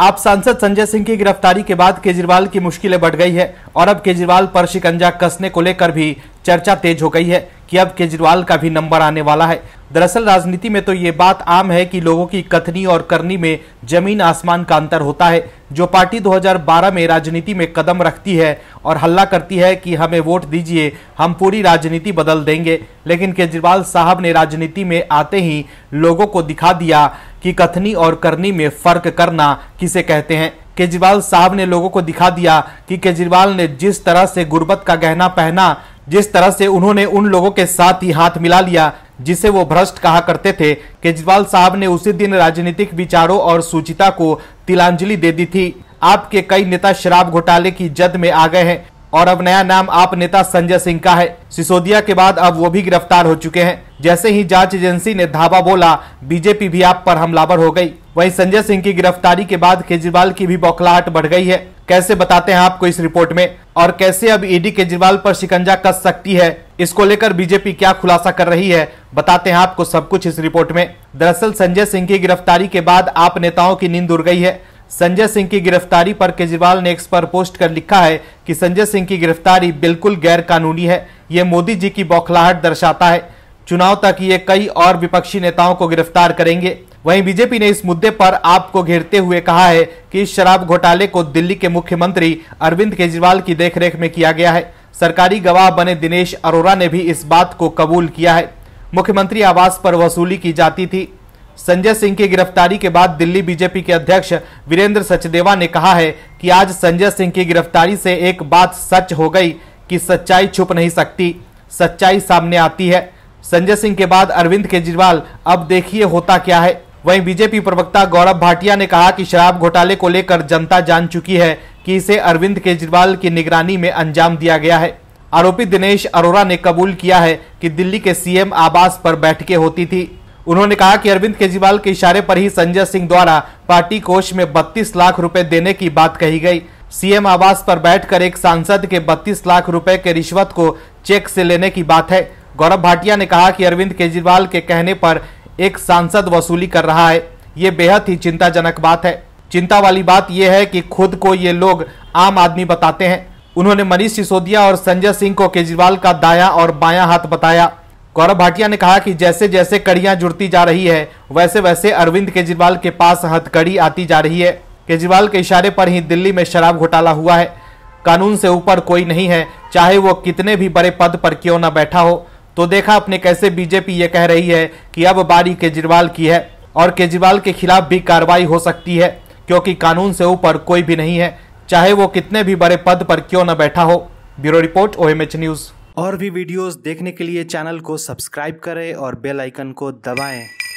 आप सांसद संजय सिंह की गिरफ्तारी के बाद केजरीवाल की मुश्किलें बढ़ गई है और अब केजरीवाल पर शिकंजा कसने को लेकर भी चर्चा तेज हो गई है कि अब केजरीवाल का भी नंबर आने वाला है। दरअसल राजनीति में तो ये बात आम है कि लोगों की कथनी और करनी में जमीन आसमान का अंतर होता है। जो पार्टी 2012 में राजनीति में कदम रखती है और हल्ला करती है कि हमें वोट दीजिए, हम पूरी राजनीति बदल देंगे, लेकिन केजरीवाल साहब ने राजनीति में आते ही लोगों को दिखा दिया कि कथनी और करनी में फर्क करना किसे कहते हैं। केजरीवाल साहब ने लोगों को दिखा दिया कि केजरीवाल ने जिस तरह से गुर्बत का गहना पहना, जिस तरह से उन्होंने उन लोगों के साथ ही हाथ मिला लिया जिसे वो भ्रष्ट कहा करते थे, केजरीवाल साहब ने उसी दिन राजनीतिक विचारों और सुचिता को तिलांजलि दे दी थी। आप के कई नेता शराब घोटाले की जद में आ गए हैं और अब नया नाम आप नेता संजय सिंह का है। सिसोदिया के बाद अब वो भी गिरफ्तार हो चुके हैं। जैसे ही जांच एजेंसी ने धावा बोला, बीजेपी भी आप पर हमलावर हो गई। वहीं संजय सिंह की गिरफ्तारी के बाद केजरीवाल की भी बौखलाहट बढ़ गई है, कैसे बताते हैं आपको इस रिपोर्ट में। और कैसे अब ईडी केजरीवाल पर शिकंजा कस सकती है, इसको लेकर बीजेपी क्या खुलासा कर रही है, बताते हैं आपको सब कुछ इस रिपोर्ट में। दरअसल संजय सिंह की गिरफ्तारी के बाद आप नेताओं की नींद उड़ गई है। संजय सिंह की गिरफ्तारी पर केजरीवाल ने एक्स पर पोस्ट कर लिखा है कि संजय सिंह की गिरफ्तारी बिल्कुल गैर कानूनी है, ये मोदी जी की बौखलाहट दर्शाता है, चुनाव तक ये कई और विपक्षी नेताओं को गिरफ्तार करेंगे। वहीं बीजेपी ने इस मुद्दे पर आपको घेरते हुए कहा है कि इस शराब घोटाले को दिल्ली के मुख्यमंत्री अरविंद केजरीवाल की देखरेख में किया गया है। सरकारी गवाह बने दिनेश अरोरा ने भी इस बात को कबूल किया है। मुख्यमंत्री आवास पर वसूली की जाती थी। संजय सिंह की गिरफ्तारी के बाद दिल्ली बीजेपी के अध्यक्ष वीरेंद्र सचदेवा ने कहा है कि आज संजय सिंह की गिरफ्तारी से एक बात सच हो गई कि सच्चाई छुप नहीं सकती, सच्चाई सामने आती है। संजय सिंह के बाद अरविंद केजरीवाल, अब देखिए होता क्या है। वहीं बीजेपी प्रवक्ता गौरव भाटिया ने कहा कि शराब घोटाले को लेकर जनता जान चुकी है कि इसे अरविंद केजरीवाल की निगरानी में अंजाम दिया गया है। आरोपी दिनेश अरोरा ने कबूल किया है कि दिल्ली के सीएम आवास पर बैठकें होती थी। उन्होंने कहा कि अरविंद केजरीवाल के इशारे पर ही संजय सिंह द्वारा पार्टी कोष में 32 लाख रुपए देने की बात कही गई। सीएम आवास पर बैठकर एक सांसद के 32 लाख रुपए के रिश्वत को चेक से लेने की बात है। गौरव भाटिया ने कहा कि अरविंद केजरीवाल के कहने पर एक सांसद वसूली कर रहा है, ये बेहद ही चिंताजनक बात है। चिंता वाली बात यह है कि खुद को ये लोग आम आदमी बताते हैं। उन्होंने मनीष सिसोदिया और संजय सिंह को केजरीवाल का दायां और बायां हाथ बताया। गौरव भाटिया ने कहा कि जैसे जैसे कड़ियां जुड़ती जा रही है, वैसे वैसे अरविंद केजरीवाल के पास हथकड़ी आती जा रही है। केजरीवाल के इशारे पर ही दिल्ली में शराब घोटाला हुआ है। कानून से ऊपर कोई नहीं है, चाहे वो कितने भी बड़े पद पर क्यों न बैठा हो। तो देखा अपने कैसे बीजेपी ये कह रही है कि अब बारी केजरीवाल की है और केजरीवाल के खिलाफ भी कार्रवाई हो सकती है, क्योंकि कानून से ऊपर कोई भी नहीं है, चाहे वो कितने भी बड़े पद पर क्यों न बैठा हो। Bureau report, OMH news. और भी वीडियोस देखने के लिए चैनल को सब्सक्राइब करें और बेल आइकन को दबाएं।